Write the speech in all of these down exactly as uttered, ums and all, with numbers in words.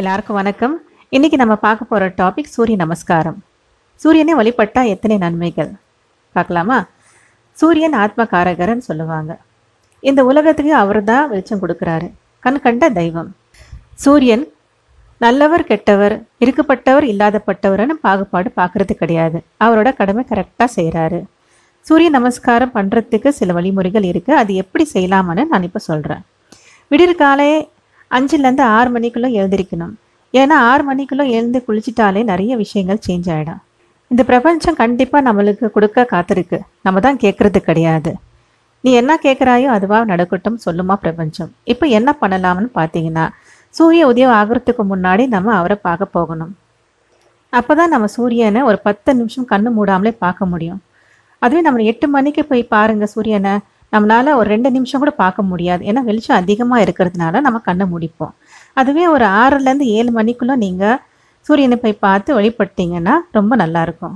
எல்லாருக்கும் வணக்கம். இன்னைக்கு நம்ம பார்க்க போற டாபிக் சூரிய நமஸ்காரம். சூரியனை வழிபட்டா எத்தனை நன்மைகள் பார்க்கலாமா? சூரியன் ஆத்மகாரகர்னு சொல்லுவாங்க. இந்த உலகத்துக்கு அவர்தான் வெளிச்சம் கொடுக்கறாரு, கண் கண்ட தெய்வம் சூரியன். நல்லவர் கெட்டவர், இருக்கப்பட்டவர் இல்லாதப்பட்டவர்னு பாகுபாடு பார்க்கறது கிடையாது. அவரோட கடமை கரெக்டாக செய்கிறாரு. சூரிய நமஸ்காரம் பண்ணுறதுக்கு சில வழிமுறைகள் இருக்குது. அது எப்படி செய்யலாமான்னு நான் இப்போ சொல்கிறேன். விடியற்காலை அஞ்சுலேருந்து ஆறு மணிக்குள்ளே எழுந்திருக்கணும். ஏன்னா ஆறு மணிக்குள்ளே எழுந்து குளிச்சிட்டாலே நிறைய விஷயங்கள் சேஞ்ச் ஆகிடும். இந்த பிரபஞ்சம் கண்டிப்பாக நம்மளுக்கு கொடுக்க காத்திருக்கு, நம்ம தான் கேட்குறது கிடையாது. நீ என்ன கேட்குறாயோ அதுவாக நடக்கட்டும் சொல்லுமா பிரபஞ்சம். இப்போ என்ன பண்ணலாம்னு பார்த்தீங்கன்னா, சூரிய உதயம் ஆகிறதுக்கு முன்னாடி நம்ம அவரை பார்க்க போகணும். அப்போ தான் நம்ம சூரியனை ஒரு பத்து நிமிஷம் கண்ணு மூடாமலே பார்க்க முடியும். அதுவே நம்ம எட்டு மணிக்கு போய் பாருங்கள் சூரியனை, நம்மளால் ஒரு ரெண்டு நிமிஷம் கூட பார்க்க முடியாது. ஏன்னா வெளிச்சம் அதிகமாக இருக்கிறதுனால நம்ம கண்ணை முடிப்போம். அதுவே ஒரு ஆறுலேருந்து ஏழு மணிக்குள்ளே நீங்கள் சூரியனை போய் பார்த்து வழிபட்டிங்கன்னா ரொம்ப நல்லாயிருக்கும்.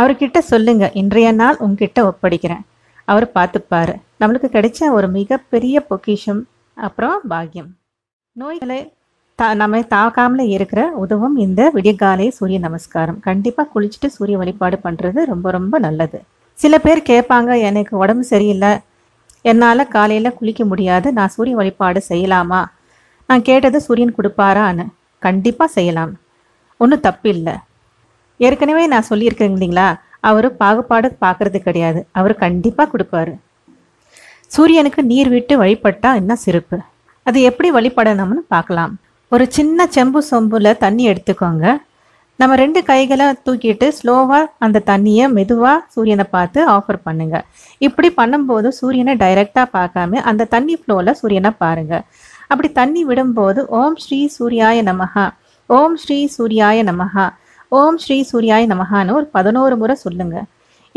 அவர்கிட்ட சொல்லுங்கள், இன்றைய நாள் உங்ககிட்ட ஒப்படைக்கிறேன், அவர் பார்த்துப்பார். நம்மளுக்கு கிடைச்ச ஒரு மிகப்பெரிய பொக்கிஷம் அப்புறம் பாக்கியம். நோய்களை தா நம்ம தாக்காமலே இருக்கிற உதவும் இந்த விடியற்காலை சூரிய நமஸ்காரம். கண்டிப்பாக குளிச்சுட்டு சூரிய வழிபாடு பண்ணுறது ரொம்ப ரொம்ப நல்லது. சில பேர் கேட்பாங்க, எனக்கு உடம்பு சரியில்லை, என்னால் காலையில் குளிக்க முடியாது, நான் சூரிய வழிபாடு செய்யலாமா, நான் கேட்டது சூரியன் கொடுப்பாரான்னு. கண்டிப்பாக செய்யலாம், ஒன்றும் தப்பு இல்லை. ஏற்கனவே நான் சொல்லியிருக்கேன் இல்லைங்களா, அவர் பாகுபாடு பார்க்கறது கிடையாது, அவர் கண்டிப்பாக கொடுப்பாரு. சூரியனுக்கு நீர் விட்டு வழிபட்டால் இன்னும் சிறப்பு. அது எப்படி வழிபடணும்னு பார்க்கலாம். ஒரு சின்ன செம்பு சொம்பில் தண்ணி எடுத்துக்கோங்க. நம்ம ரெண்டு கைகளை தூக்கிட்டு ஸ்லோவாக அந்த தண்ணியை மெதுவாக சூரியனை பார்த்து ஆஃபர் பண்ணுங்கள். இப்படி பண்ணும்போது சூரியனை டைரெக்டாக பார்க்காம அந்த தண்ணி ஃப்ளோவில் சூரியனை பாருங்கள். அப்படி தண்ணி விடும்போது ஓம் ஸ்ரீ சூர்யாய நமஹா, ஓம் ஸ்ரீ சூர்யாய நமஹா, ஓம் ஸ்ரீ சூர்யாய நமஹான்னு ஒரு பதினோரு முறை சொல்லுங்கள்.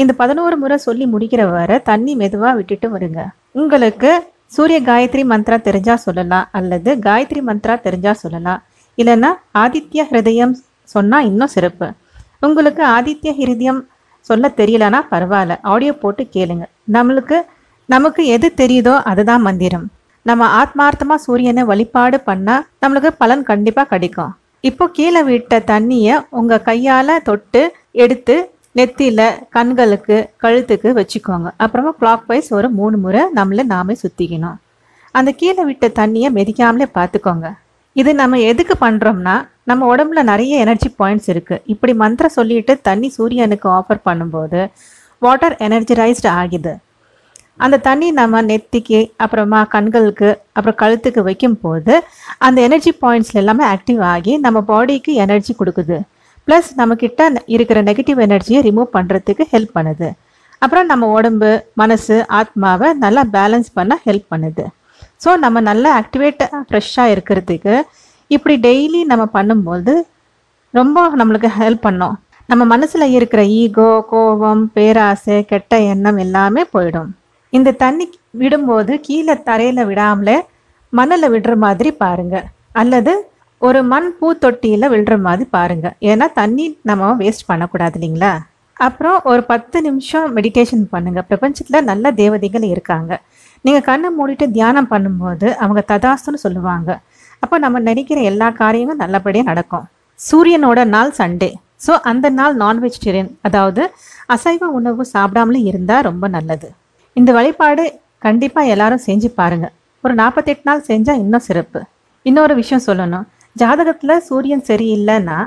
இந்த பதினோரு முறை சொல்லி முடிக்கிற வரை தண்ணி மெதுவாக விட்டுட்டு வருங்க. உங்களுக்கு சூரிய காயத்ரி மந்திரா தெரிஞ்சால் சொல்லலாம், அல்லது காயத்ரி மந்திரா தெரிஞ்சால் சொல்லலாம், இல்லைன்னா ஆதித்ய ஹிருதயம் சொன்னால் இன்னும் சிறப்பு. உங்களுக்கு ஆதித்ய ஹிருதயம் சொல்ல தெரியலனா பரவாயில்ல, ஆடியோ போட்டு கேளுங்க. நம்மளுக்கு நமக்கு எது தெரியுதோ அதுதான் மந்திரம். நம்ம ஆத்மார்த்தமாக சூரியனை வழிபாடு பண்ணால் நம்மளுக்கு பலன் கண்டிப்பாக கிடைக்கும். இப்போ கீழே விட்ட தண்ணியை உங்கள் கையால் தொட்டு எடுத்து நெத்தியில், கண்களுக்கு, கழுத்துக்கு வச்சுக்கோங்க. அப்புறமா கிளாக் வைஸ் ஒரு மூணு முறை நம்மளை நாமே சுற்றிக்கணும். அந்த கீழே விட்ட தண்ணியை மெதிக்காமலே பார்த்துக்கோங்க. இது நம்ம எதுக்கு பண்ணுறோம்னா, நம்ம உடம்புல நிறைய எனர்ஜி பாயிண்ட்ஸ் இருக்குது. இப்படி மந்திரம் சொல்லிட்டு தண்ணி சூரியனுக்கு ஆஃபர் பண்ணும்போது வாட்டர் எனர்ஜரைஸ்டு ஆகிது. அந்த தண்ணி நம்ம நெத்திக்கு, அப்புறமா கண்களுக்கு, அப்புறம் கழுத்துக்கு வைக்கும் போது அந்த எனர்ஜி பாயிண்ட்ஸில் எல்லாமே ஆக்டிவ் ஆகி நம்ம பாடிக்கு எனர்ஜி கொடுக்குது. ப்ளஸ் நம்மக்கிட்ட இருக்கிற நெகட்டிவ் எனர்ஜியை ரிமூவ் பண்ணுறதுக்கு ஹெல்ப் பண்ணுது. அப்புறம் நம்ம உடம்பு, மனசு, ஆத்மாவை நல்லா பேலன்ஸ் பண்ண ஹெல்ப் பண்ணுது. ஸோ நம்ம நல்லா ஆக்டிவேட்டாக ஃப்ரெஷ்ஷாக இருக்கிறதுக்கு இப்படி டெய்லி நம்ம பண்ணும்போது ரொம்ப நம்மளுக்கு ஹெல்ப் பண்ணோம். நம்ம மனசில் இருக்கிற ஈகோ, கோபம், பேராசை, கெட்ட எண்ணம் எல்லாமே போயிடும். இந்த தண்ணி விடும்போது கீழே தரையில் விடாமலே மண்ணில் விடுற மாதிரி பாருங்கள், அல்லது ஒரு மண் பூ தொட்டியில் விடுற மாதிரி பாருங்கள். ஏன்னா தண்ணி நம்ம வேஸ்ட் பண்ணக்கூடாது இல்லைங்களா. அப்புறம் ஒரு பத்து நிமிஷம் மெடிடேஷன் பண்ணுங்கள். பிரபஞ்சத்தில் நல்ல தேவதைகள் இருக்காங்க. நீங்கள் கண்ணை மூடிட்டு தியானம் பண்ணும்போது அவங்க ததாஸ்துன்னு சொல்லுவாங்க. அப்போ நம்ம நினைக்கிற எல்லா காரியமும் நல்லபடியாக நடக்கும். சூரியனோட நாள் சண்டே, ஸோ அந்த நாள் நான்வெஜிடேரியன், அதாவது அசைவ உணவு சாப்பிடாமலே இருந்தால் ரொம்ப நல்லது. இந்த வழிபாடு கண்டிப்பாக எல்லாரும் செஞ்சு பாருங்கள். ஒரு நாற்பத்தெட்டு நாள் செஞ்சால் இன்னும் சிறப்பு. இன்னொரு விஷயம் சொல்லணும், ஜாதகத்தில் சூரியன் சரியில்லைன்னா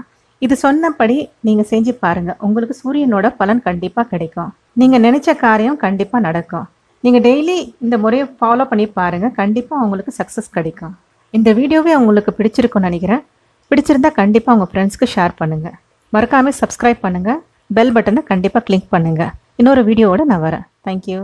இது சொன்னபடி நீங்கள் செஞ்சு பாருங்கள். உங்களுக்கு சூரியனோட பலன் கண்டிப்பாக கிடைக்கும். நீங்கள் நினச்ச காரியம் கண்டிப்பாக நடக்கும். நீங்கள் டெய்லி இந்த முறையை ஃபாலோ பண்ணி பாருங்கள், கண்டிப்பாக உங்களுக்கு சக்ஸஸ் கிடைக்கும். இந்த வீடியோவே உங்களுக்கு பிடிச்சிருக்கும்னு நினைக்கிறேன். பிடிச்சிருந்தா கண்டிப்பாக உங்கள் ஃப்ரெண்ட்ஸ்க்கு ஷேர் பண்ணுங்கள். மறக்காமல் சப்ஸ்கிரைப் பண்ணுங்கள், பெல் பட்டனை கண்டிப்பாக கிளிக் பண்ணுங்கள். இன்னொரு வீடியோவோடு நான் வரேன். தேங்க்யூ.